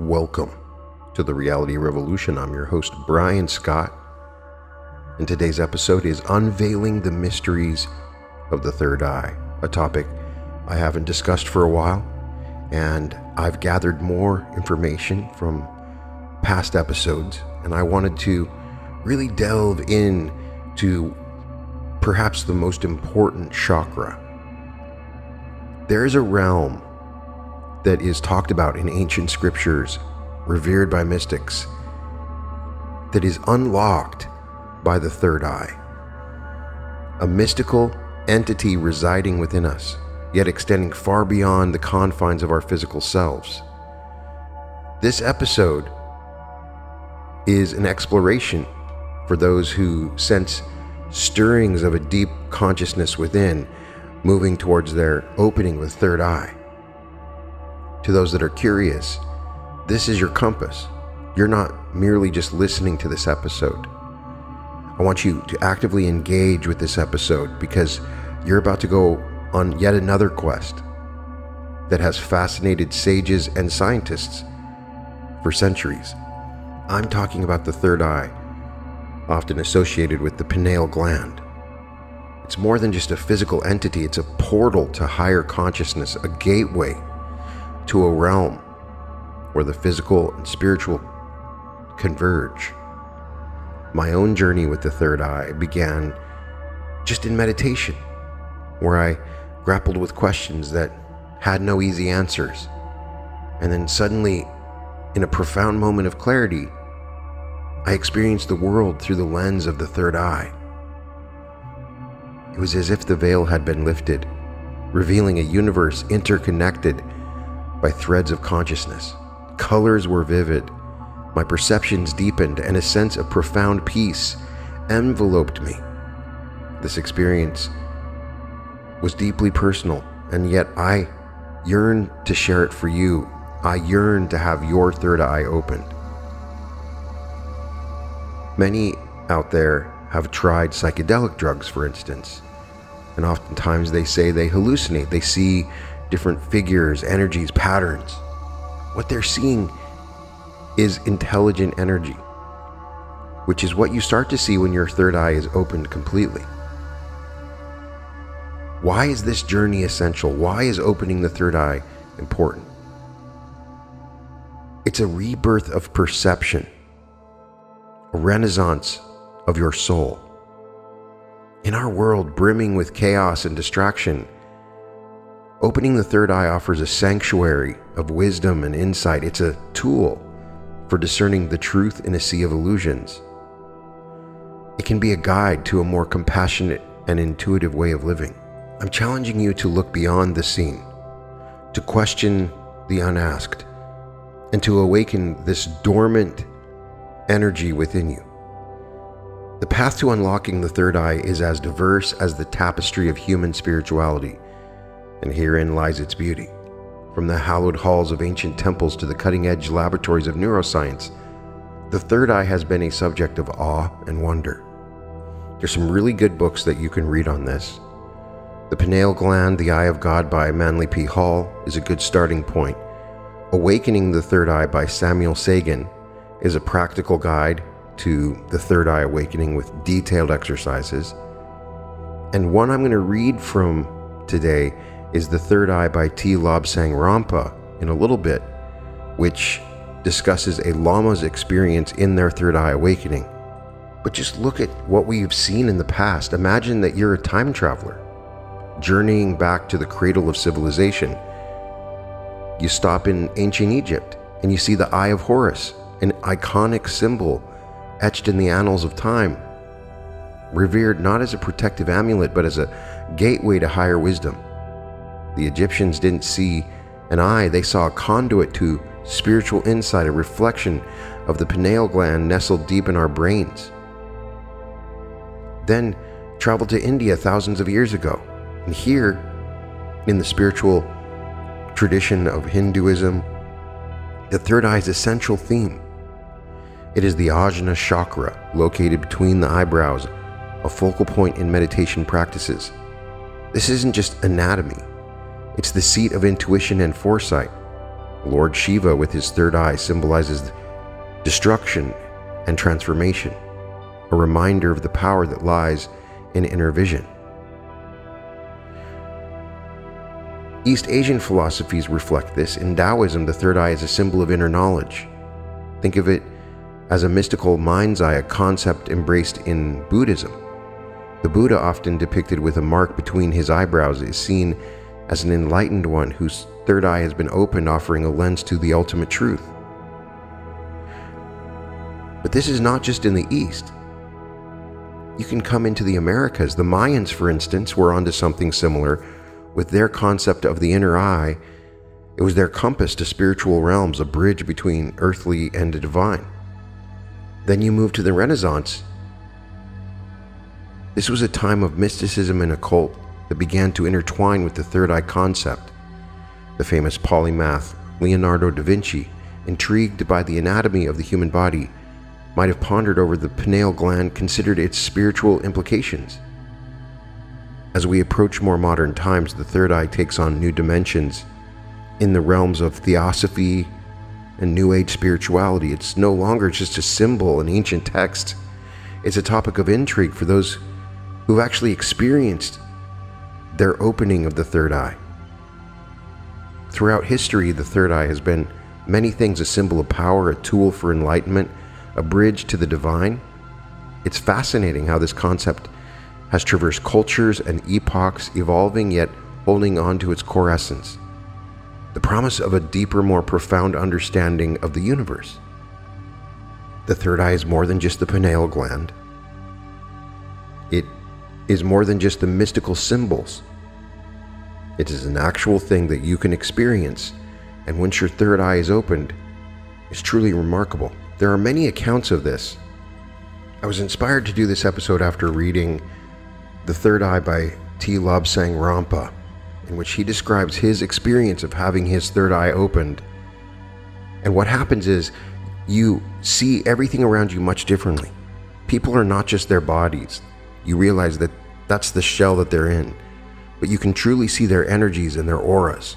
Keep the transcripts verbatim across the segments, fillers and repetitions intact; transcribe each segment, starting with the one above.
Welcome to The Reality Revolution. I'm your host, Brian Scott, and today's episode is Unveiling the Mysteries of the Third Eye, a topic I haven't discussed for a while, and I've gathered more information from past episodes, and I wanted to really delve in to perhaps the most important chakra. There is a realm that is talked about in ancient scriptures, revered by mystics, that is unlocked by the third eye. A mystical entity residing within us, yet extending far beyond the confines of our physical selves. This episode is an exploration for those who sense stirrings of a deep consciousness within, moving towards their opening with third eye. To those that are curious, this is your compass. You're not merely just listening to this episode. I want you to actively engage with this episode, because you're about to go on yet another quest that has fascinated sages and scientists for centuries. I'm talking about the third eye, often associated with the pineal gland. It's more than just a physical entity. It's a portal to higher consciousness, a gateway to a realm where the physical and spiritual converge. My own journey with the third eye began just in meditation, where I grappled with questions that had no easy answers. And then suddenly, in a profound moment of clarity, I experienced the world through the lens of the third eye. It was as if the veil had been lifted, revealing a universe interconnected by threads of consciousness. Colors were vivid, my perceptions deepened, and a sense of profound peace enveloped me. This experience was deeply personal, and yet I yearned to share it for you. I yearned to have your third eye opened. Many out there have tried psychedelic drugs, for instance, and oftentimes they say they hallucinate. They see different figures, energies, patterns. What they're seeing is intelligent energy, which is what you start to see when your third eye is opened completely. Why is this journey essential? Why is opening the third eye important? It's a rebirth of perception, a renaissance of your soul. In our world brimming with chaos and distraction, opening the third eye offers a sanctuary of wisdom and insight. It's a tool for discerning the truth in a sea of illusions. It can be a guide to a more compassionate and intuitive way of living. I'm challenging you to look beyond the seen, to question the unasked, and to awaken this dormant energy within you. The path to unlocking the third eye is as diverse as the tapestry of human spirituality, and herein lies its beauty. From the hallowed halls of ancient temples to the cutting-edge laboratories of neuroscience, the third eye has been a subject of awe and wonder. There's some really good books that you can read on this. The Pineal Gland, The Eye of God by Manley P Hall is a good starting point. Awakening the Third Eye by Samuel Sagan is a practical guide to the third eye awakening with detailed exercises. And one I'm going to read from today is The Third Eye by T. Lobsang Rampa in a little bit, which discusses a Lama's experience in their third eye awakening. But just look at what we've seen in the past. Imagine that you're a time traveler, journeying back to the cradle of civilization. You stop in ancient Egypt, and you see the Eye of Horus, an iconic symbol etched in the annals of time, revered not as a protective amulet, but as a gateway to higher wisdom. The Egyptians didn't see an eye, they saw a conduit to spiritual insight, a reflection of the pineal gland nestled deep in our brains. Then travel to India thousands of years ago, and here, in the spiritual tradition of Hinduism, the third eye's essential theme. It is the Ajna chakra, located between the eyebrows, a focal point in meditation practices. This isn't just anatomy. It's the seat of intuition and foresight, Lord Shiva with his third eye symbolizes destruction and transformation, a reminder of the power that lies in inner vision. East Asian philosophies reflect this. In Taoism, the third eye is a symbol of inner knowledge. Think of it as a mystical mind's eye, a concept embraced in Buddhism. The Buddha, often depicted with a mark between his eyebrows, is seen as an enlightened one whose third eye has been opened, offering a lens to the ultimate truth. But this is not just in the East. You can come into the Americas. The Mayans, for instance, were onto something similar with their concept of the inner eye. It was their compass to spiritual realms, a bridge between earthly and the divine. Then you move to the Renaissance. This was a time of mysticism and occult that began to intertwine with the third eye concept. The famous polymath Leonardo da Vinci, intrigued by the anatomy of the human body, might have pondered over the pineal gland, considered its spiritual implications. As we approach more modern times, the third eye takes on new dimensions in the realms of theosophy and New Age spirituality. It's no longer just a symbol in ancient texts. It's a topic of intrigue for those who've actually experienced their opening of the third eye. Throughout history, the third eye has been many things: a symbol of power, a tool for enlightenment, a bridge to the divine. It's fascinating how this concept has traversed cultures and epochs, evolving yet holding on to its core essence, the promise of a deeper, more profound understanding of the universe. The third eye is more than just the pineal gland. It is more than just the mystical symbols. It is an actual thing that you can experience, and once your third eye is opened, it's truly remarkable. There are many accounts of this. I was inspired to do this episode after reading The Third Eye by T. Lobsang Rampa, in which he describes his experience of having his third eye opened. And what happens is you see everything around you much differently. People are not just their bodies. You realize that that's the shell that they're in, but you can truly see their energies and their auras.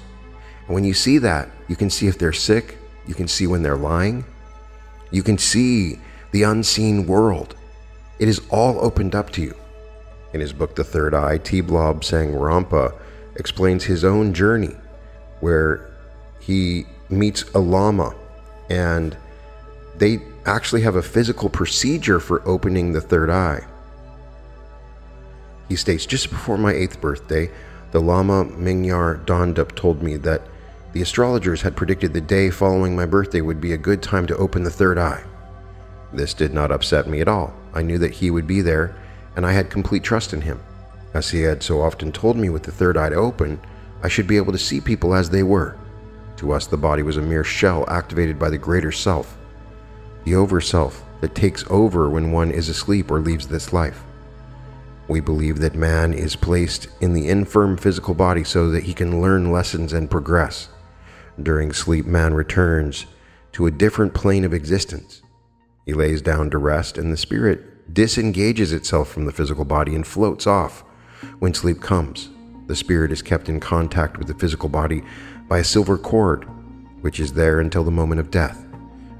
And when you see that, you can see if they're sick, you can see when they're lying, you can see the unseen world. It is all opened up to you. In his book, The Third Eye, T. Lobsang Rampa explains his own journey where he meets a lama, and they actually have a physical procedure for opening the third eye. He states, "Just before my eighth birthday, the Lama Mingyar Dondup told me that the astrologers had predicted the day following my birthday would be a good time to open the third eye. This did not upset me at all. I knew that he would be there, and I had complete trust in him. As he had so often told me, with the third eye open, I should be able to see people as they were. To us, the body was a mere shell activated by the greater self, the over-self that takes over when one is asleep or leaves this life. We believe that man is placed in the infirm physical body so that he can learn lessons and progress. During sleep, man returns to a different plane of existence. He lays down to rest, and the spirit disengages itself from the physical body and floats off. When sleep comes, the spirit is kept in contact with the physical body by a silver cord, which is there until the moment of death.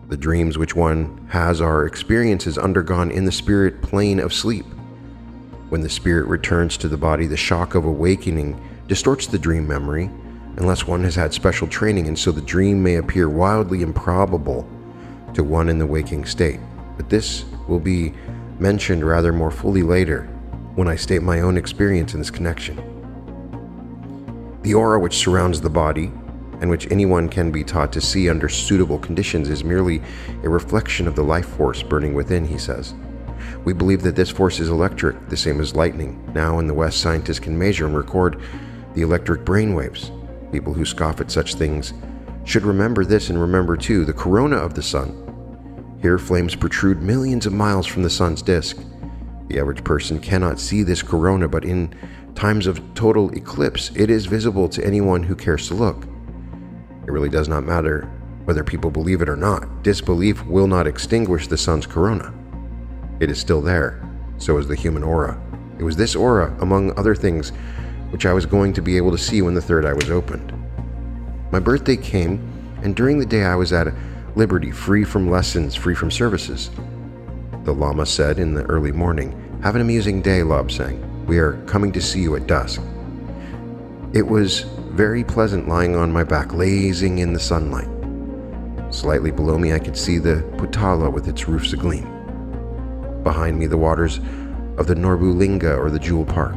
The dreams which one has are experiences undergone in the spirit plane of sleep. When the spirit returns to the body, the shock of awakening distorts the dream memory, unless one has had special training, and so the dream may appear wildly improbable to one in the waking state. But this will be mentioned rather more fully later when I state my own experience in this connection. The aura which surrounds the body, and which anyone can be taught to see under suitable conditions, is merely a reflection of the life force burning within," he says. "We believe that this force is electric, the same as lightning. Now in the West, scientists can measure and record the electric brainwaves. People who scoff at such things should remember this, and remember too the corona of the sun. Here, flames protrude millions of miles from the sun's disk. The average person cannot see this corona, but in times of total eclipse, it is visible to anyone who cares to look. It really does not matter whether people believe it or not. Disbelief will not extinguish the sun's corona. It is still there, so is the human aura. It was this aura, among other things, which I was going to be able to see when the third eye was opened. My birthday came, and during the day I was at liberty, free from lessons, free from services. The Lama said in the early morning, "Have an amusing day, Lobsang. We are coming to see you at dusk." It was very pleasant lying on my back, lazing in the sunlight. Slightly below me, I could see the Putala with its roofs agleam. Behind me, the waters of the Norbulinga or the Jewel Park.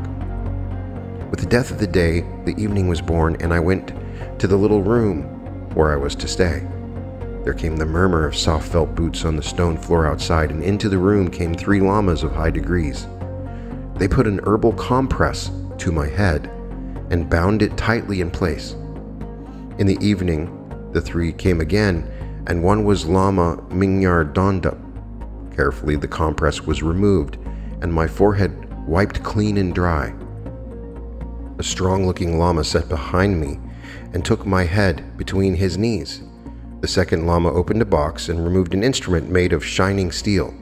With the death of the day, the evening was born, and I went to the little room where I was to stay. There came the murmur of soft felt boots on the stone floor outside, and into the room came three lamas of high degrees. They put an herbal compress to my head and bound it tightly in place. In the evening, the three came again, and one was Lama Mingyar Dondup. Carefully, the compress was removed, and my forehead wiped clean and dry. A strong-looking lama sat behind me and took my head between his knees. The second lama opened a box and removed an instrument made of shining steel.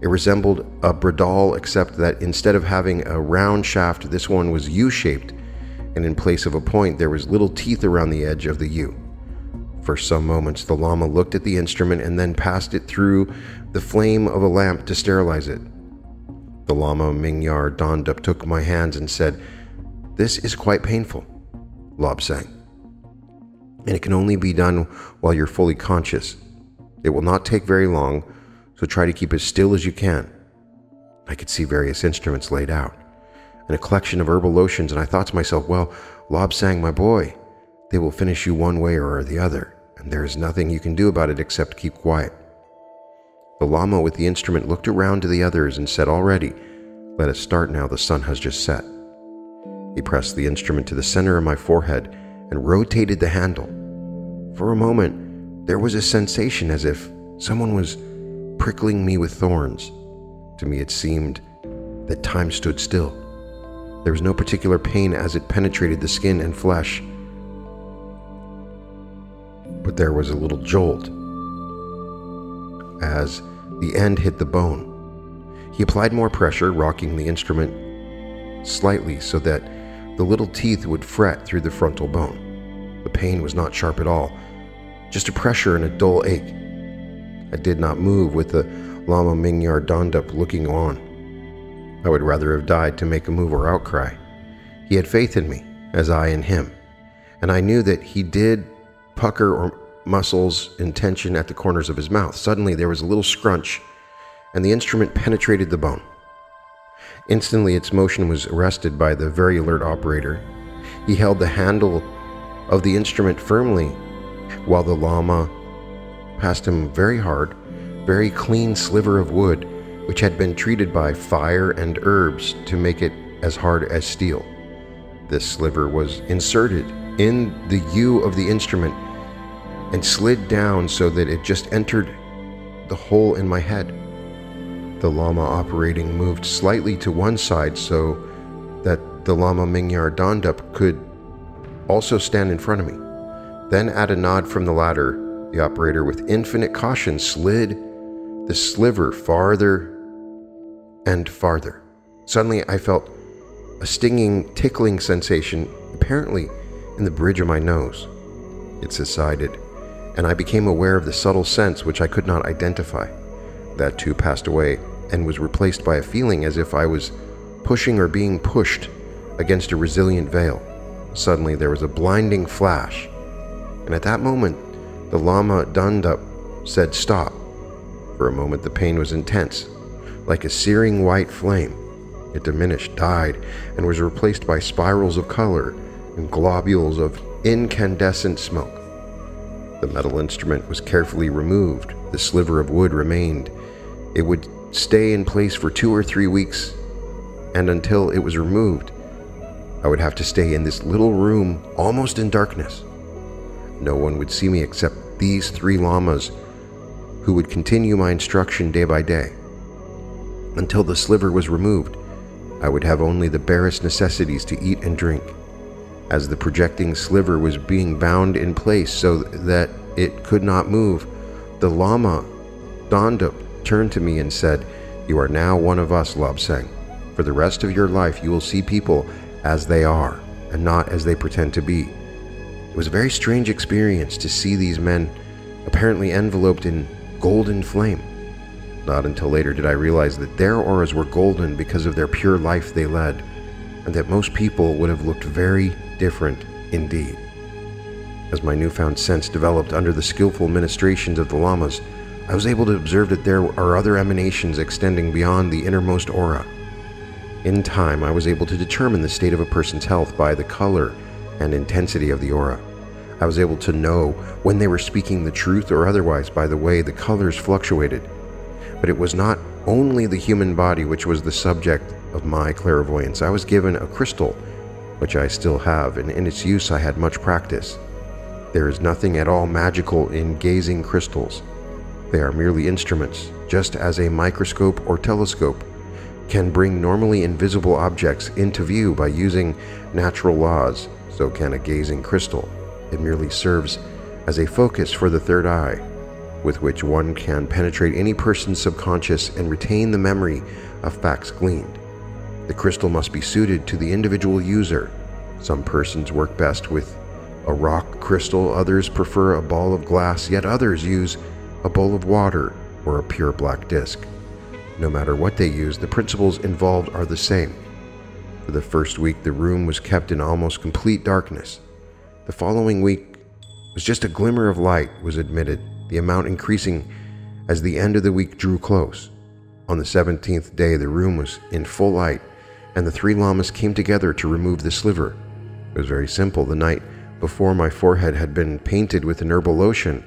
It resembled a bradal, except that instead of having a round shaft, this one was U-shaped, and in place of a point there was little teeth around the edge of the U. For some moments the lama looked at the instrument and then passed it through the flame of a lamp to sterilize it. The Lama Mingyar Dondup took my hands and said, "This is quite painful, Lobsang, and it can only be done while you're fully conscious. It will not take very long, so try to keep as still as you can." I could see various instruments laid out, and a collection of herbal lotions, and I thought to myself, "Well, Lobsang, my boy, they will finish you one way or the other, and there is nothing you can do about it except keep quiet." The Lama with the instrument looked around to the others and said, "All ready, let us start now, the sun has just set." He pressed the instrument to the center of my forehead and rotated the handle. For a moment, there was a sensation as if someone was prickling me with thorns. To me, it seemed that time stood still. There was no particular pain as it penetrated the skin and flesh, but there was a little jolt as the end hit the bone. He applied more pressure, rocking the instrument slightly so that the little teeth would fret through the frontal bone. The pain was not sharp at all, just a pressure and a dull ache. I did not move, with the Lama Mingyar Dondup looking on. I would rather have died to make a move or outcry. He had faith in me, as I in him, and I knew that he did pucker or muscles in tension at the corners of his mouth. Suddenly there was a little scrunch, and the instrument penetrated the bone. Instantly, its motion was arrested by the very alert operator. He held the handle of the instrument firmly while the Lama passed him a very hard, very clean sliver of wood, which had been treated by fire and herbs to make it as hard as steel. This sliver was inserted in the U of the instrument and slid down so that it just entered the hole in my head. The Lama operating moved slightly to one side so that the Lama Mingyar Dondup could also stand in front of me. Then, at a nod from the latter, the operator with infinite caution slid the sliver farther and farther. Suddenly I felt a stinging, tickling sensation, apparently in the bridge of my nose. It subsided, and I became aware of the subtle sense which I could not identify. That too passed away and was replaced by a feeling as if I was pushing or being pushed against a resilient veil. Suddenly there was a blinding flash, and at that moment the Lama Dondup said, "Stop." For a moment the pain was intense, like a searing white flame. It diminished, died, and was replaced by spirals of color and globules of incandescent smoke. The metal instrument was carefully removed. The sliver of wood remained. It would stay in place for two or three weeks, and until it was removed, I would have to stay in this little room almost in darkness. No one would see me except these three lamas, who would continue my instruction day by day. Until the sliver was removed, I would have only the barest necessities to eat and drink. As the projecting sliver was being bound in place so that it could not move, the Lama Dondup turned to me and said, "You are now one of us, Lobsang. For the rest of your life you will see people as they are, and not as they pretend to be. It was a very strange experience to see these men apparently enveloped in golden flame. Not until later did I realize that their auras were golden because of their pure life they led, and that most people would have looked very different indeed. As my newfound sense developed under the skillful ministrations of the lamas, I was able to observe that there are other emanations extending beyond the innermost aura. In time, I was able to determine the state of a person's health by the color and intensity of the aura. I was able to know when they were speaking the truth or otherwise by the way the colors fluctuated. But it was not only the human body which was the subject of my clairvoyance. I was given a crystal, which I still have, and in its use I had much practice. There is nothing at all magical in gazing crystals. They are merely instruments, just as a microscope or telescope can bring normally invisible objects into view by using natural laws, so can a gazing crystal. It merely serves as a focus for the third eye, with which one can penetrate any person's subconscious and retain the memory of facts gleaned. The crystal must be suited to the individual user. Some persons work best with a rock crystal, others prefer a ball of glass, yet others use a bowl of water or a pure black disc. No matter what they use, the principles involved are the same. For the first week, the room was kept in almost complete darkness. The following week was just a glimmer of light was admitted, the amount increasing as the end of the week drew close. On the seventeenth day, the room was in full light, and the three lamas came together to remove the sliver. It was very simple. The night before, my forehead had been painted with an herbal lotion.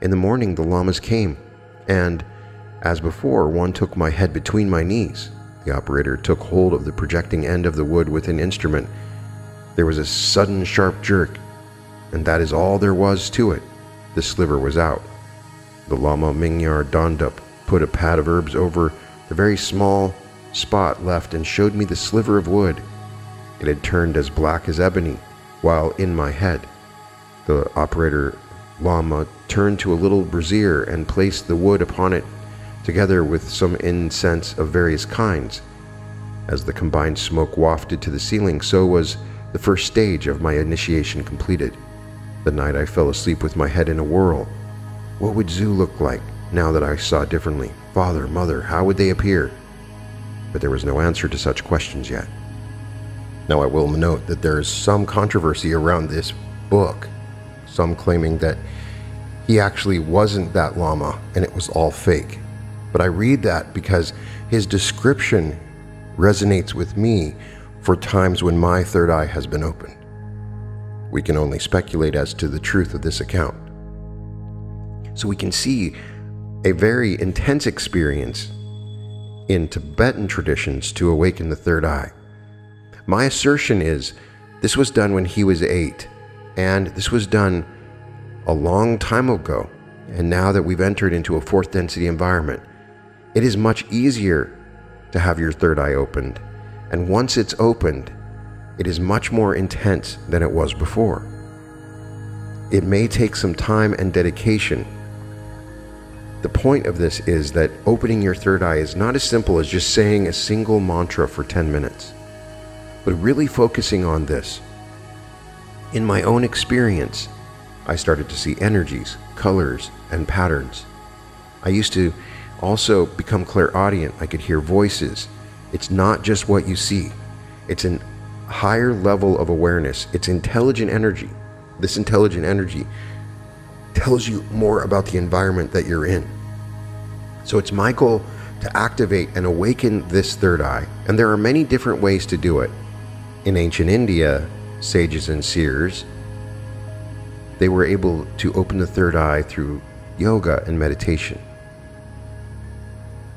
In the morning, the lamas came, and, as before, one took my head between my knees. The operator took hold of the projecting end of the wood with an instrument. There was a sudden sharp jerk, and that is all there was to it. The sliver was out. The Lama Mingyar Dondup put a pad of herbs over the very small spot left and showed me the sliver of wood. It had turned as black as ebony while in my head. The operator Lama turned to a little brazier and placed the wood upon it together with some incense of various kinds. As the combined smoke wafted to the ceiling, so was the first stage of my initiation completed. The night I fell asleep with my head in a whirl. What would Zoo look like now that I saw differently? Father, mother, how would they appear? But there was no answer to such questions yet. Now I will note that there is some controversy around this book, some claiming that he actually wasn't that Lama and it was all fake. But I read that because his description resonates with me for times when my third eye has been opened. We can only speculate as to the truth of this account. So we can see a very intense experience in Tibetan traditions to awaken the third eye. My assertion is this was done when he was eight, and this was done a long time ago, and now that we've entered into a fourth density environment, it is much easier to have your third eye opened, and once it's opened, it is much more intense than it was before. It may take some time and dedication. The point of this is that opening your third eye is not as simple as just saying a single mantra for ten minutes, but really focusing on this. In my own experience, I started to see energies, colors, and patterns. I used to also become clairaudient. I could hear voices. It's not just what you see. It's a higher level of awareness. It's intelligent energy. This intelligent energy tells you more about the environment that you're in. So it's my goal to activate and awaken this third eye, and there are many different ways to do it. In ancient India, sages and seers, they were able to open the third eye through yoga and meditation.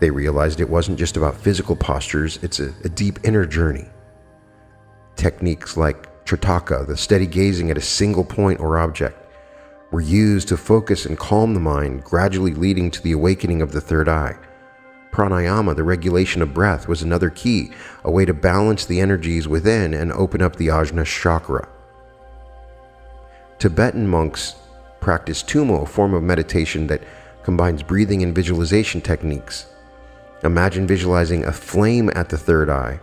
They realized it wasn't just about physical postures, it's a, a deep inner journey. Techniques like Tritaka, the steady gazing at a single point or object, were used to focus and calm the mind, gradually leading to the awakening of the third eye. Pranayama, the regulation of breath, was another key, a way to balance the energies within and open up the Ajna chakra. Tibetan monks practice Tumo, a form of meditation that combines breathing and visualization techniques. Imagine visualizing a flame at the third eye,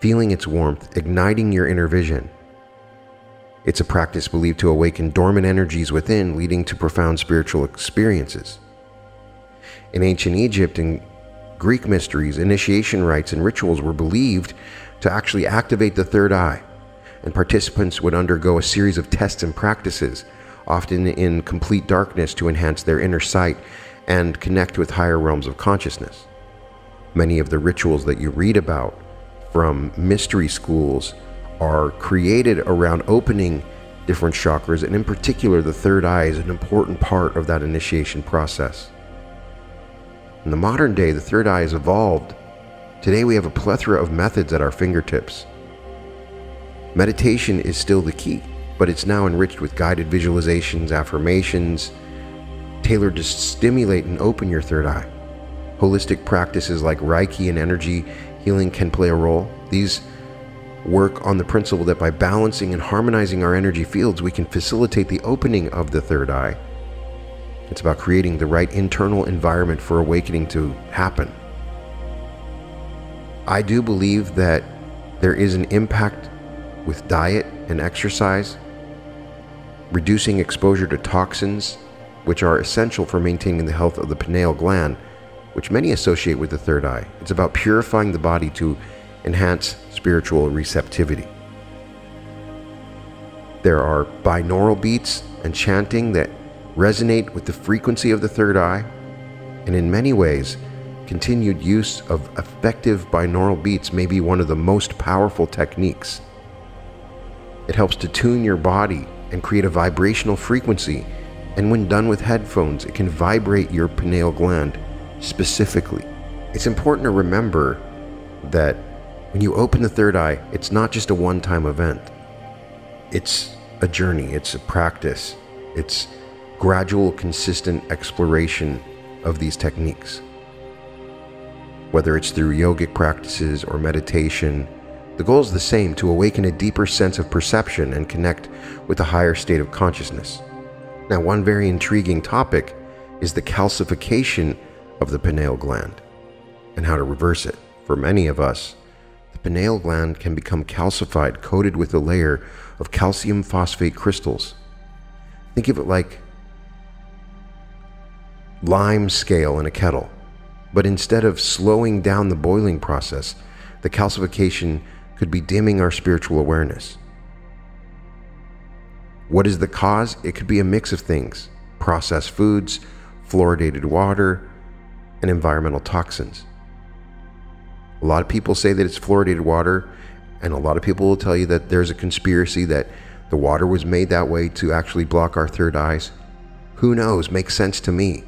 feeling its warmth, igniting your inner vision. It's a practice believed to awaken dormant energies within, leading to profound spiritual experiences. In ancient Egypt and Greek mysteries, initiation rites and rituals were believed to actually activate the third eye, and participants would undergo a series of tests and practices, often in complete darkness, to enhance their inner sight and connect with higher realms of consciousness. Many of the rituals that you read about from mystery schools are created around opening different chakras, and in particular the third eye is an important part of that initiation process. In the modern day, the third eye has evolved. Today we have a plethora of methods at our fingertips. Meditation is still the key, but it's now enriched with guided visualizations, affirmations, tailored to stimulate and open your third eye. Holistic practices like Reiki and energy healing can play a role. These work on the principle that by balancing and harmonizing our energy fields, we can facilitate the opening of the third eye. It's about creating the right internal environment for awakening to happen. I do believe that there is an impact with diet and exercise, reducing exposure to toxins, which are essential for maintaining the health of the pineal gland, which many associate with the third eye. It's about purifying the body to enhance spiritual receptivity. There are binaural beats and chanting that resonate with the frequency of the third eye, and in many ways, continued use of effective binaural beats may be one of the most powerful techniques. It helps to tune your body and create a vibrational frequency, and when done with headphones, it can vibrate your pineal gland specifically. It's important to remember that when you open the third eye, it's not just a one-time event. It's a journey, it's a practice, it's gradual, consistent exploration of these techniques. Whether it's through yogic practices or meditation, the goal is the same: to awaken a deeper sense of perception and connect with a higher state of consciousness. Now, one very intriguing topic is the calcification of the pineal gland and how to reverse it. For many of us, the pineal gland can become calcified, coated with a layer of calcium phosphate crystals. Think of it like lime scale in a kettle, but instead of slowing down the boiling process, the calcification could be dimming our spiritual awareness. What is the cause? It could be a mix of things: processed foods, fluoridated water, and environmental toxins. A lot of people say that it's fluoridated water, and a lot of people will tell you that there's a conspiracy that the water was made that way to actually block our third eyes. Who knows? Makes sense to me.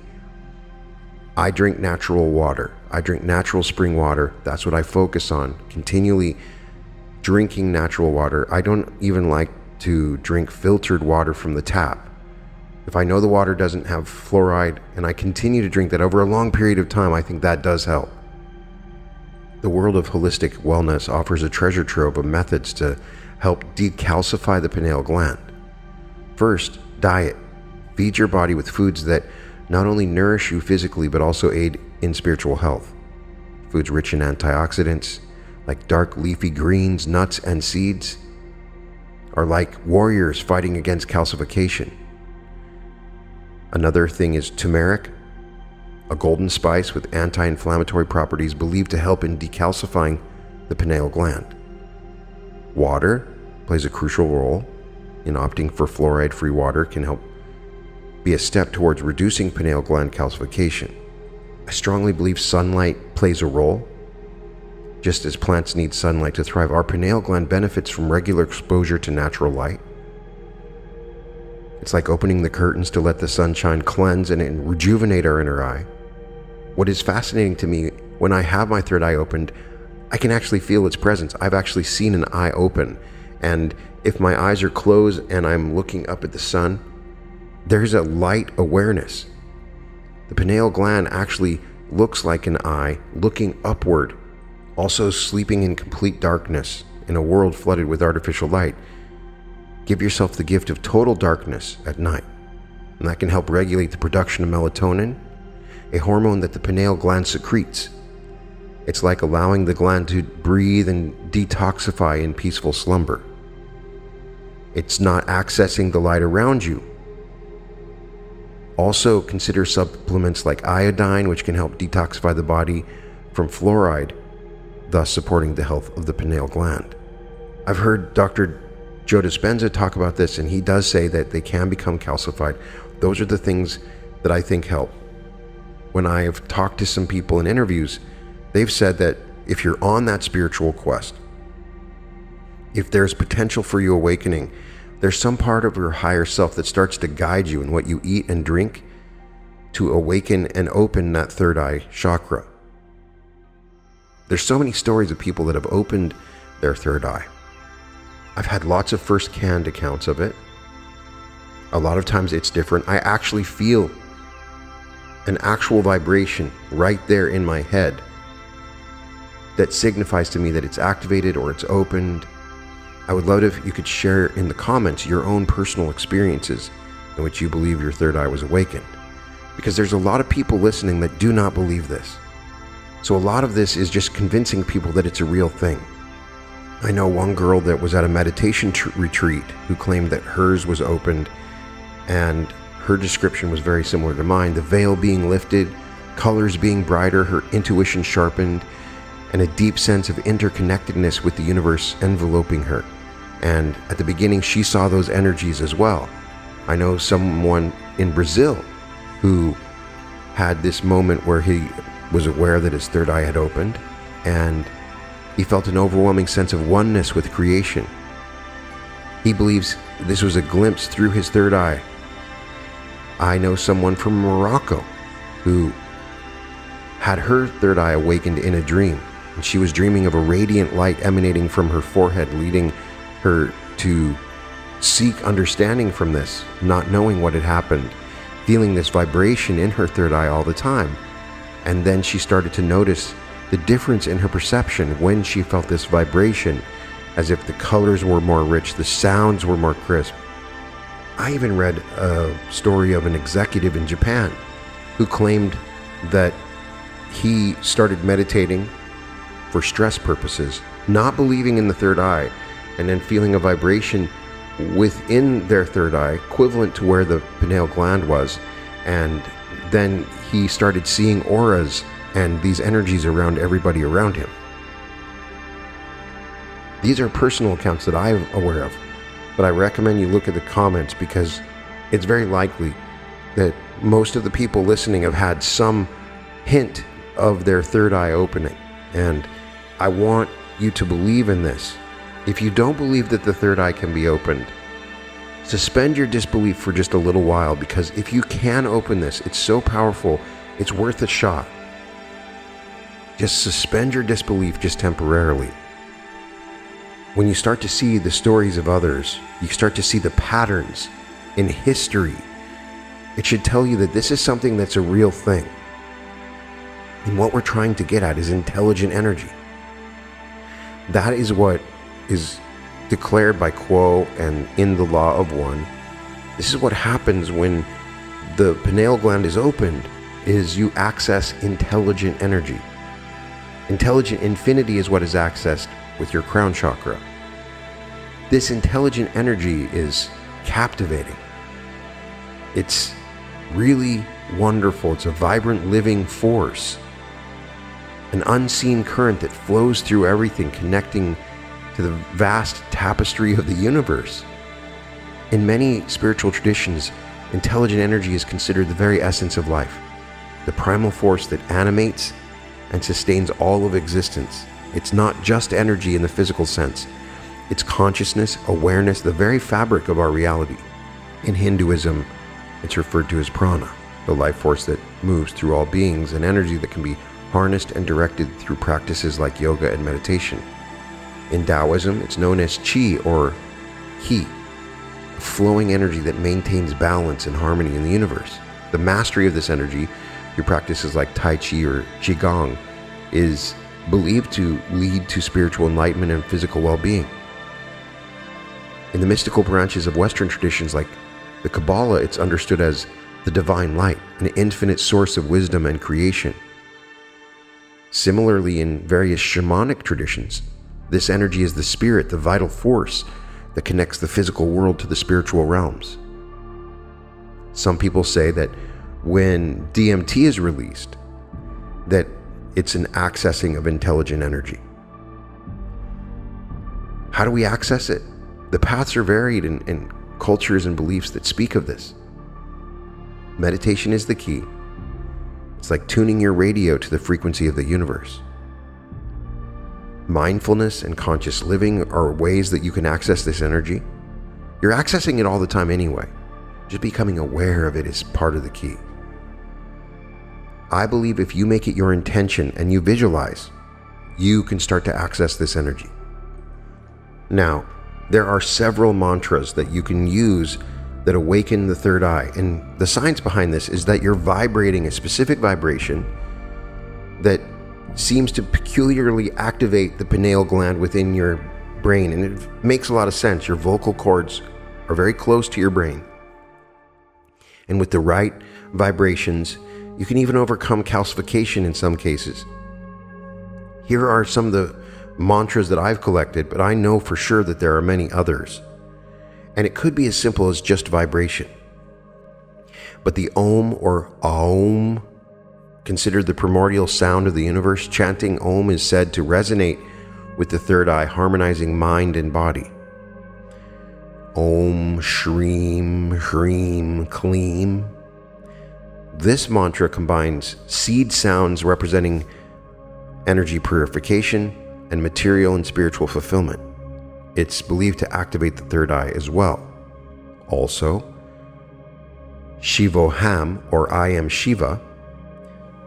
I drink natural water. I drink natural spring water. That's what I focus on, continually drinking natural water. I don't even like to drink filtered water from the tap. If I know the water doesn't have fluoride and I continue to drink that over a long period of time, I think that does help. The world of holistic wellness offers a treasure trove of methods to help decalcify the pineal gland. First, diet. Feed your body with foods that not only nourish you physically but also aid in spiritual health. Foods rich in antioxidants, like dark leafy greens, nuts, and seeds, are like warriors fighting against calcification. Another thing is turmeric, a golden spice with anti-inflammatory properties believed to help in decalcifying the pineal gland. Water plays a crucial role in opting for fluoride-free water, can help be a step towards reducing pineal gland calcification. I strongly believe sunlight plays a role. Just as plants need sunlight to thrive, our pineal gland benefits from regular exposure to natural light. It's like opening the curtains to let the sunshine cleanse and rejuvenate our inner eye. What is fascinating to me, when I have my third eye opened, I can actually feel its presence. I've actually seen an eye open, and if my eyes are closed and I'm looking up at the sun, there's a light awareness. The pineal gland actually looks like an eye looking upward, also sleeping in complete darkness in a world flooded with artificial light. Give yourself the gift of total darkness at night, and that can help regulate the production of melatonin, a hormone that the pineal gland secretes. It's like allowing the gland to breathe and detoxify in peaceful slumber. It's not accessing the light around you. Also consider supplements like iodine, which can help detoxify the body from fluoride, thus supporting the health of the pineal gland. I've heard Doctor Joe Dispenza talk about this, and he does say that they can become calcified. Those are the things that I think help. When I've talked to some people in interviews, they've said that if you're on that spiritual quest, if there's potential for you awakening, there's some part of your higher self that starts to guide you in what you eat and drink to awaken and open that third eye chakra. There's so many stories of people that have opened their third eye. I've had lots of first-hand accounts of it. A lot of times it's different. I actually feel an actual vibration right there in my head that signifies to me that it's activated or it's opened. I would love it if you could share in the comments your own personal experiences in which you believe your third eye was awakened, because there's a lot of people listening that do not believe this. So a lot of this is just convincing people that it's a real thing. I know one girl that was at a meditation retreat who claimed that hers was opened, and her description was very similar to mine. The veil being lifted, colors being brighter, her intuition sharpened, and a deep sense of interconnectedness with the universe enveloping her. And at the beginning, she saw those energies as well. I know someone in Brazil who had this moment where he was aware that his third eye had opened, and he felt an overwhelming sense of oneness with creation. He believes this was a glimpse through his third eye. I know someone from Morocco who had her third eye awakened in a dream, and she was dreaming of a radiant light emanating from her forehead, leading her to seek understanding from this, not knowing what had happened, feeling this vibration in her third eye all the time. And then she started to notice the difference in her perception when she felt this vibration, as if the colors were more rich, the sounds were more crisp. I even read a story of an executive in Japan who claimed that he started meditating for stress purposes, not believing in the third eye, and then feeling a vibration within their third eye, equivalent to where the pineal gland was. And then he started seeing auras and these energies around everybody around him. These are personal accounts that I'm aware of, but I recommend you look at the comments, because it's very likely that most of the people listening have had some hint of their third eye opening, and I want you to believe in this. If you don't believe that the third eye can be opened, suspend your disbelief for just a little while, because if you can open this, it's so powerful, it's worth a shot. Just suspend your disbelief just temporarily. When you start to see the stories of others, you start to see the patterns in history. It should tell you that this is something that's a real thing. And what we're trying to get at is intelligent energy. That is what is declared by Quo and in the Law of One. This is what happens when the pineal gland is opened, is you access intelligent energy. Intelligent infinity is what is accessed with your crown chakra. This intelligent energy is captivating. It's really wonderful. It's a vibrant living force, an unseen current that flows through everything, connecting to the vast tapestry of the universe. In many spiritual traditions, intelligent energy is considered the very essence of life, the primal force that animates and sustains all of existence. It's not just energy in the physical sense. It's consciousness, awareness, the very fabric of our reality. In Hinduism, it's referred to as prana, the life force that moves through all beings, an energy that can be harnessed and directed through practices like yoga and meditation. In Taoism, it's known as qi or qi, a flowing energy that maintains balance and harmony in the universe. The mastery of this energy through practices like tai chi or qigong is believed to lead to spiritual enlightenment and physical well-being. In the mystical branches of Western traditions like the Kabbalah, it's understood as the divine light, an infinite source of wisdom and creation. Similarly, in various shamanic traditions, this energy is the spirit, the vital force that connects the physical world to the spiritual realms. Some people say that when D M T is released, that it's an accessing of intelligent energy. How do we access it? The paths are varied in, in cultures and beliefs that speak of this. Meditation is the key. It's like tuning your radio to the frequency of the universe. Mindfulness and conscious living are ways that you can access this energy. You're accessing it all the time anyway. Just becoming aware of it is part of the key. I believe if you make it your intention and you visualize, you can start to access this energy. Now, there are several mantras that you can use that awaken the third eye, and the science behind this is that you're vibrating a specific vibration that seems to peculiarly activate the pineal gland within your brain, and it makes a lot of sense. Your vocal cords are very close to your brain, and with the right vibrations, you can even overcome calcification in some cases. Here are some of the mantras that I've collected, but I know for sure that there are many others, and it could be as simple as just vibration. But the Om or Aum, considered the primordial sound of the universe, chanting Om is said to resonate with the third eye, harmonizing mind and body. Om Shreem Hreem Kleem. This mantra combines seed sounds representing energy purification and material and spiritual fulfillment. It's believed to activate the third eye as well. Also, Shivoham, or I am Shiva.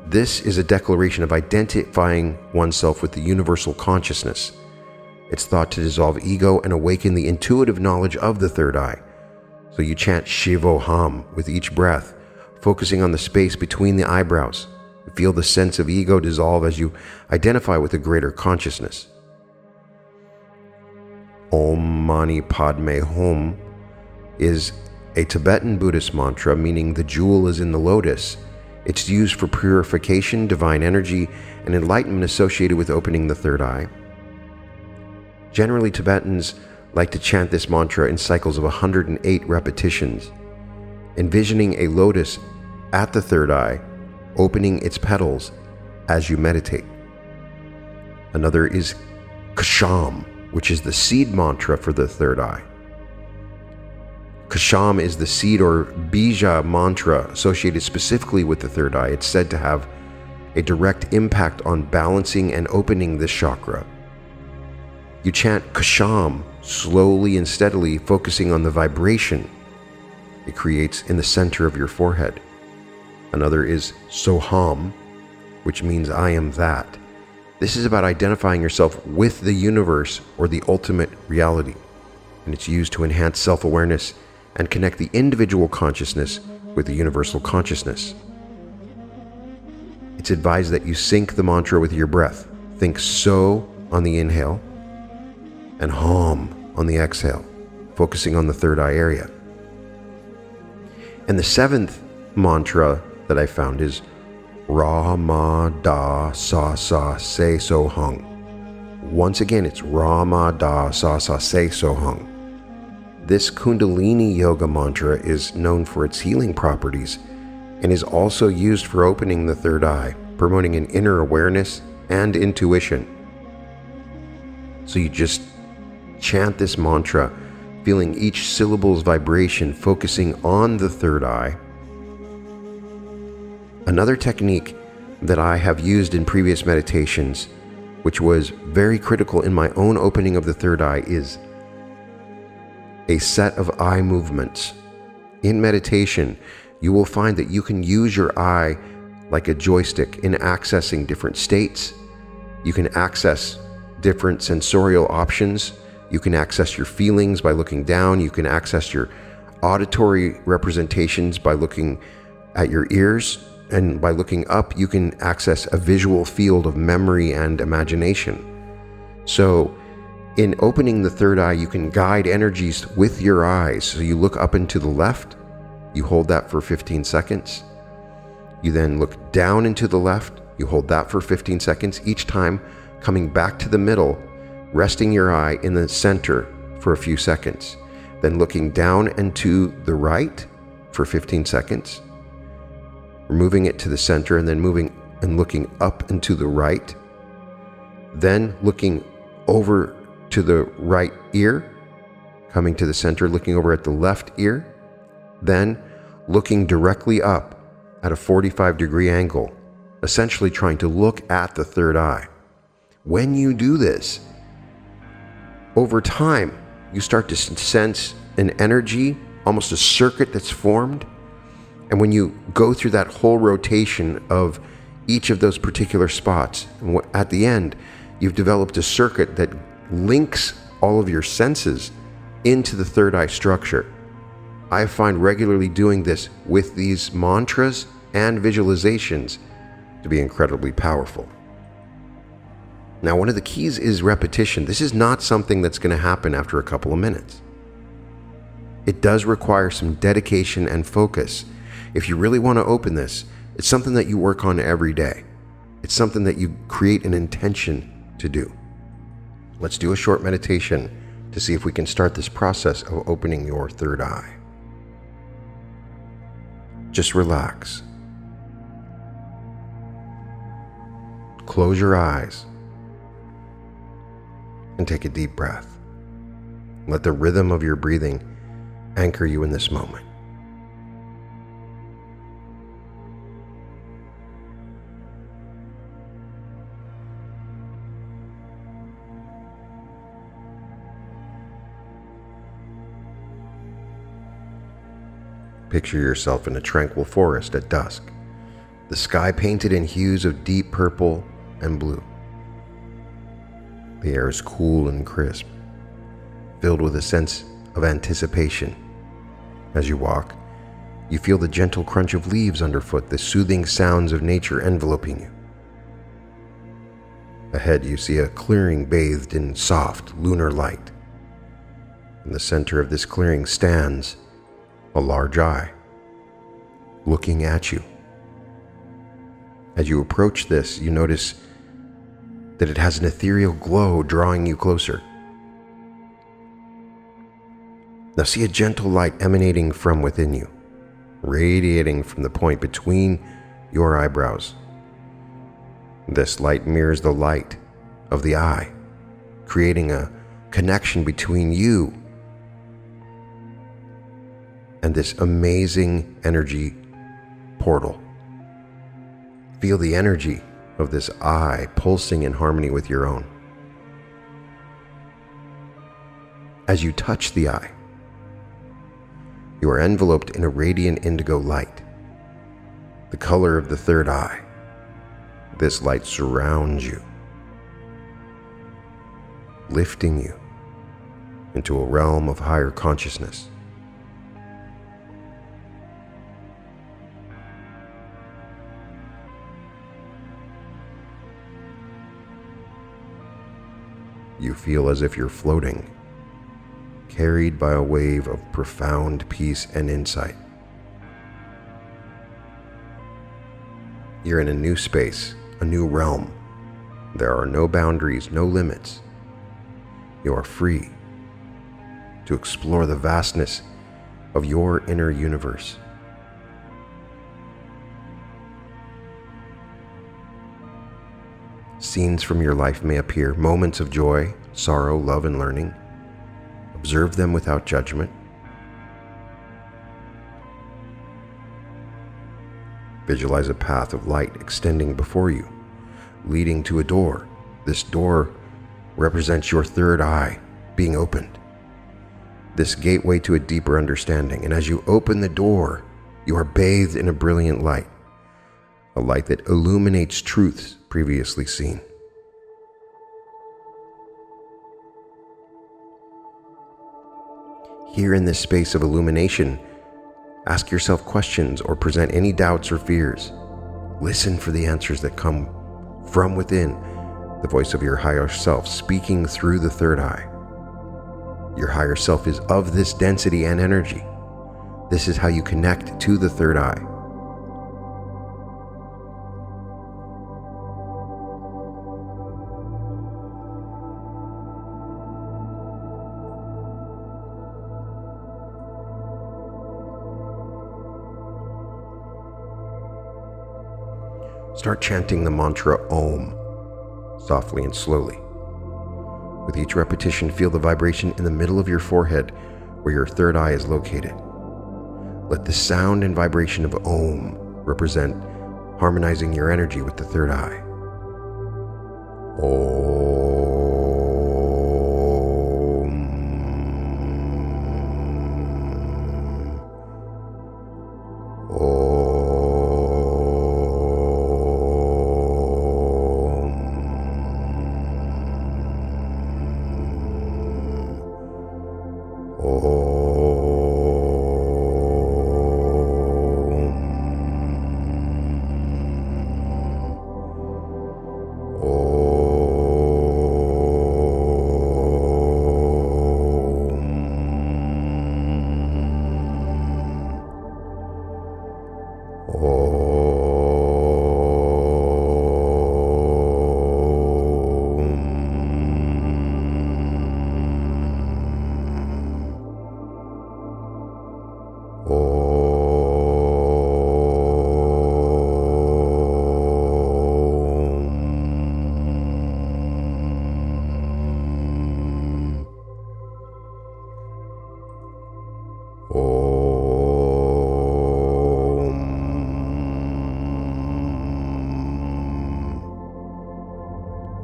This is a declaration of identifying oneself with the universal consciousness. It's thought to dissolve ego and awaken the intuitive knowledge of the third eye. So you chant Shivoham with each breath, focusing on the space between the eyebrows. Feel the sense of ego dissolve as you identify with a greater consciousness. Om Mani Padme Hum is a Tibetan Buddhist mantra, meaning the jewel is in the lotus. It's used for purification, divine energy, and enlightenment associated with opening the third eye. Generally, Tibetans like to chant this mantra in cycles of one hundred eight repetitions, envisioning a lotus at the third eye, opening its petals as you meditate. Another is Ksham, which is the seed mantra for the third eye. Ksham is the seed or bija mantra associated specifically with the third eye. It's said to have a direct impact on balancing and opening this chakra. You chant Ksham slowly and steadily, focusing on the vibration it creates in the center of your forehead. Another is Soham, which means I am that. This is about identifying yourself with the universe or the ultimate reality, and it's used to enhance self-awareness and connect the individual consciousness with the universal consciousness. It's advised that you sync the mantra with your breath. Think So on the inhale and Hom on the exhale, focusing on the third eye area. And the seventh mantra that I found is Ra Ma Da Sa Sa Se So Hung. Once again, it's Ra Ma Da Sa Sa Se So Hung. This Kundalini Yoga mantra is known for its healing properties and is also used for opening the third eye, promoting an inner awareness and intuition. So you just chant this mantra, feeling each syllable's vibration, focusing on the third eye. Another technique that I have used in previous meditations, which was very critical in my own opening of the third eye, is a set of eye movements. In meditation, you will find that you can use your eye like a joystick in accessing different states. You can access different sensorial options. You can access your feelings by looking down. You can access your auditory representations by looking at your ears. And by looking up, you can access a visual field of memory and imagination. So in opening the third eye, you can guide energies with your eyes. So you look up and to the left, you hold that for fifteen seconds. You then look down and to the left, you hold that for fifteen seconds, each time coming back to the middle, resting your eye in the center for a few seconds, then looking down and to the right for fifteen seconds, removing it to the center, and then moving and looking up and to the right, then looking over to the right ear, coming to the center, looking over at the left ear, then looking directly up at a forty-five degree angle, essentially trying to look at the third eye. When you do this, over time, you start to sense an energy, almost a circuit that's formed. And when you go through that whole rotation of each of those particular spots, and at the end, you've developed a circuit that links all of your senses into the third eye structure. I find regularly doing this with these mantras and visualizations to be incredibly powerful. Now, one of the keys is repetition. This is not something that's going to happen after a couple of minutes. It does require some dedication and focus. If you really want to open this, it's something that you work on every day. It's something that you create an intention to do. Let's do a short meditation to see if we can start this process of opening your third eye. Just relax. Close your eyes and take a deep breath. Let the rhythm of your breathing anchor you in this moment. Picture yourself in a tranquil forest at dusk, the sky painted in hues of deep purple and blue. The air is cool and crisp, filled with a sense of anticipation. As you walk, you feel the gentle crunch of leaves underfoot, the soothing sounds of nature enveloping you. Ahead, you see a clearing bathed in soft lunar light. In the center of this clearing stands a large eye, looking at you. As you approach this, you notice that it has an ethereal glow drawing you closer. Now see a gentle light emanating from within you, radiating from the point between your eyebrows. This light mirrors the light of the eye, creating a connection between you and this amazing energy portal. Feel the energy of this eye pulsing in harmony with your own. As you touch the eye, you are enveloped in a radiant indigo light, the color of the third eye. This light surrounds you, lifting you into a realm of higher consciousness. You feel as if you're floating, carried by a wave of profound peace and insight. You're in a new space, a new realm. There are no boundaries, no limits. You are free to explore the vastness of your inner universe. Scenes from your life may appear, moments of joy, sorrow, love, and learning. Observe them without judgment. Visualize a path of light extending before you, leading to a door. This door represents your third eye being opened, this gateway to a deeper understanding. And as you open the door, you are bathed in a brilliant light, a light that illuminates truths previously seen. Here in this space of illumination, ask yourself questions or present any doubts or fears. Listen for the answers that come from within, the voice of your higher self speaking through the third eye. Your higher self is of this density and energy. This is how you connect to the third eye. Start chanting the mantra Om, softly and slowly. With each repetition, feel the vibration in the middle of your forehead where your third eye is located. Let the sound and vibration of Om represent harmonizing your energy with the third eye. Om. Om. Om.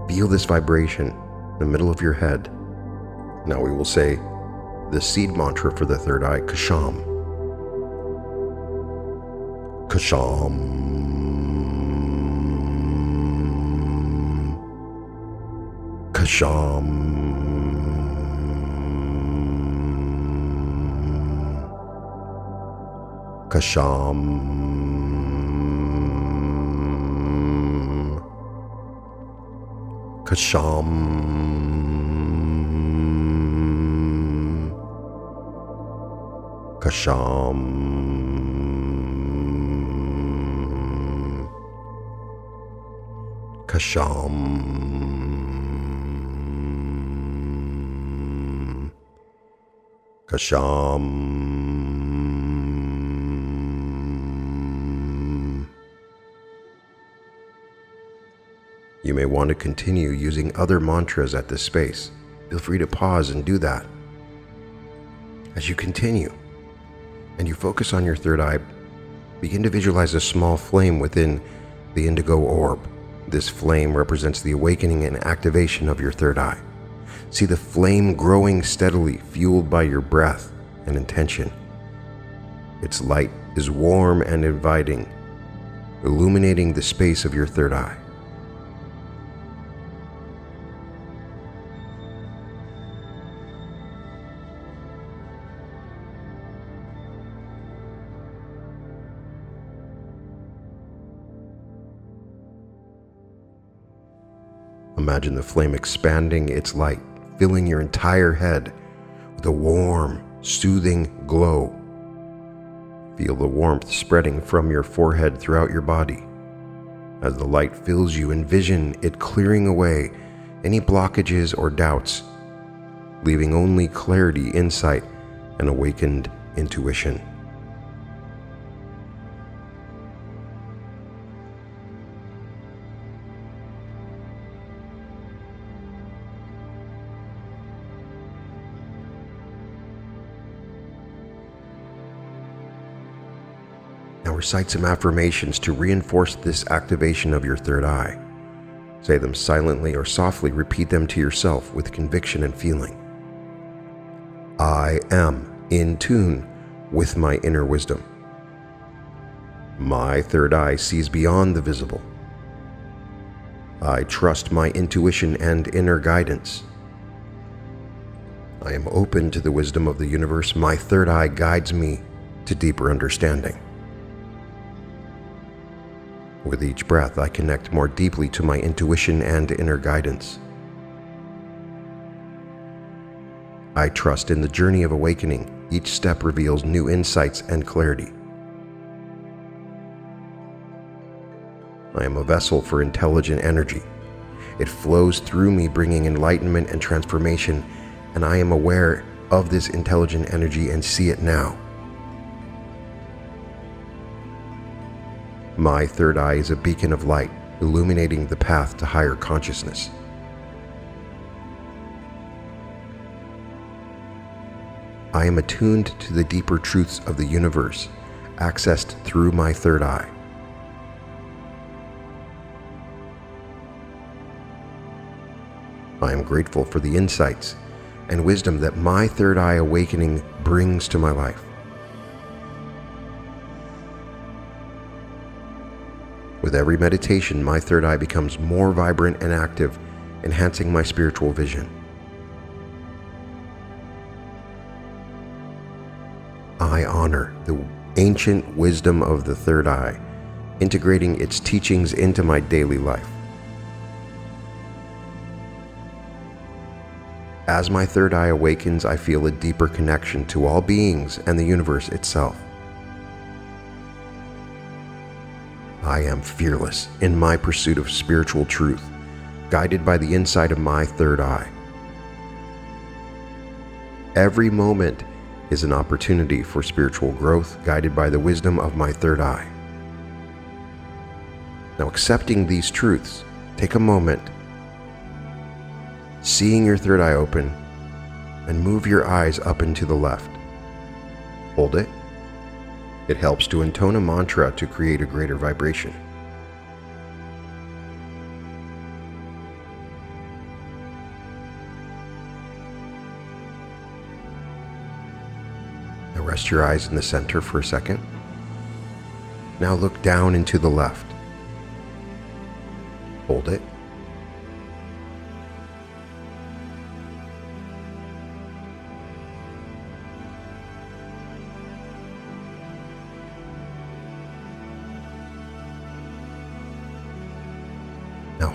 Feel this vibration in the middle of your head. Now we will say the seed mantra for the third eye, Kasham. Kasham. Kasham. Kasham. Kasham. Kasham. Kasham. Kasham. You may want to continue using other mantras at this space. Feel free to pause and do that. As you continue and you focus on your third eye, begin to visualize a small flame within the indigo orb. This flame represents the awakening and activation of your third eye. See the flame growing steadily, fueled by your breath and intention. Its light is warm and inviting, illuminating the space of your third eye. Imagine the flame expanding its light, filling your entire head with a warm, soothing glow. Feel the warmth spreading from your forehead throughout your body. As the light fills you, envision it clearing away any blockages or doubts, leaving only clarity, insight, and awakened intuition. Recite some affirmations to reinforce this activation of your third eye. Say them silently or softly. Repeat them to yourself with conviction and feeling. I am in tune with my inner wisdom. My third eye sees beyond the visible. I trust my intuition and inner guidance. I am open to the wisdom of the universe. My third eye guides me to deeper understanding. With each breath, I connect more deeply to my intuition and inner guidance. I trust in the journey of awakening. Each step reveals new insights and clarity. I am a vessel for intelligent energy. It flows through me, bringing enlightenment and transformation, and I am aware of this intelligent energy and see it now. My third eye is a beacon of light, illuminating the path to higher consciousness. I am attuned to the deeper truths of the universe, accessed through my third eye. I am grateful for the insights and wisdom that my third eye awakening brings to my life. With every meditation, my third eye becomes more vibrant and active, enhancing my spiritual vision. I honor the ancient wisdom of the third eye, integrating its teachings into my daily life. As my third eye awakens, I feel a deeper connection to all beings and the universe itself. I am fearless in my pursuit of spiritual truth, guided by the insight of my third eye. Every moment is an opportunity for spiritual growth, guided by the wisdom of my third eye. Now, accepting these truths, take a moment, seeing your third eye open, and move your eyes up and to the left. Hold it. It helps to intone a mantra to create a greater vibration. Now rest your eyes in the center for a second. Now look down and to the left. Hold it.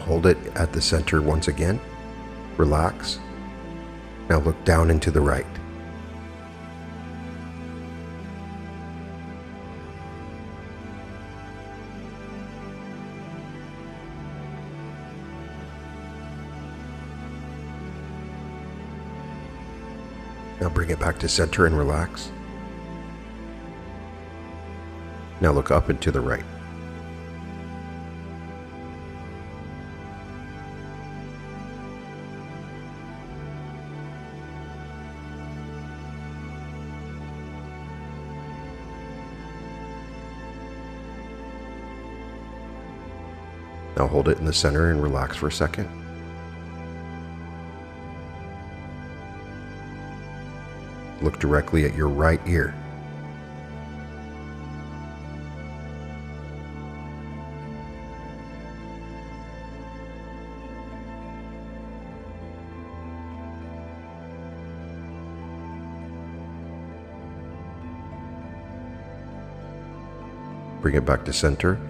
Hold it at the center once again. Relax. Now look down and to the right. Now bring it back to center and relax. Now look up and to the right. Now hold it in the center and relax for a second. Look directly at your right ear. Bring it back to center.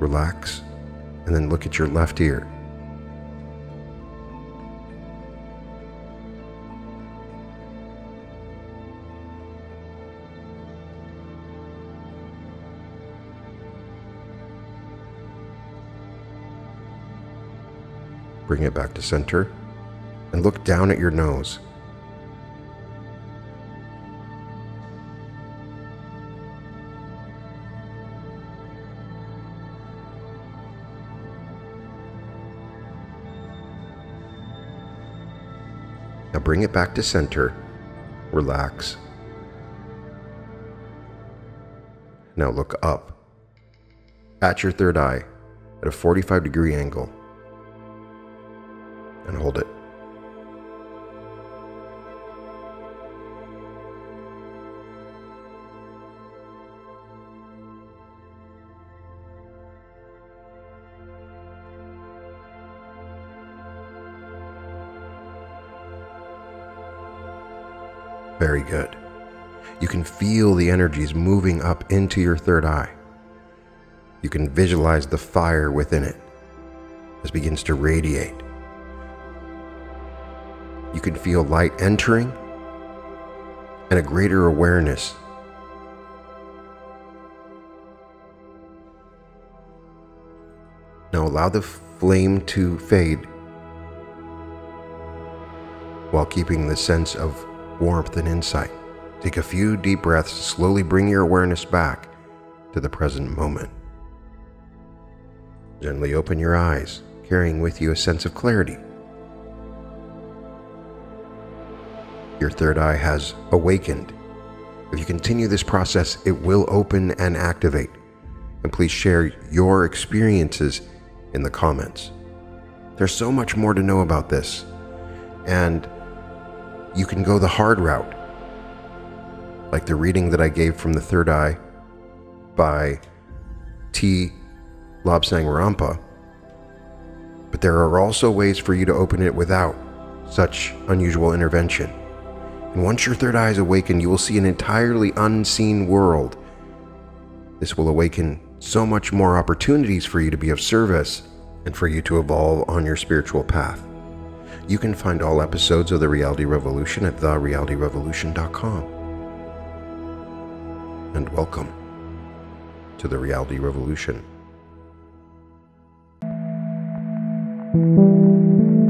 Relax. And then look at your left ear. Bring it back to center and look down at your nose. Now bring it back to center, relax. Now look up at your third eye at a forty-five degree angle and hold it. Very good. You can feel the energies moving up into your third eye. You can visualize the fire within it as it begins to radiate. You can feel light entering and a greater awareness. Now allow the flame to fade while keeping the sense of warmth and insight. Take a few deep breaths, slowly bring your awareness back to the present moment. Gently open your eyes, carrying with you a sense of clarity. Your third eye has awakened. If you continue this process, it will open and activate. And please share your experiences in the comments. There's so much more to know about this, and you can go the hard route, like the reading that I gave from The Third Eye by T. Lobsang Rampa, but there are also ways for you to open it without such unusual intervention. And once your third eye is awakened, you will see an entirely unseen world. This will awaken so much more opportunities for you to be of service and for you to evolve on your spiritual path. You can find all episodes of The Reality Revolution at the reality revolution dot com. And welcome to The Reality Revolution. Thank you.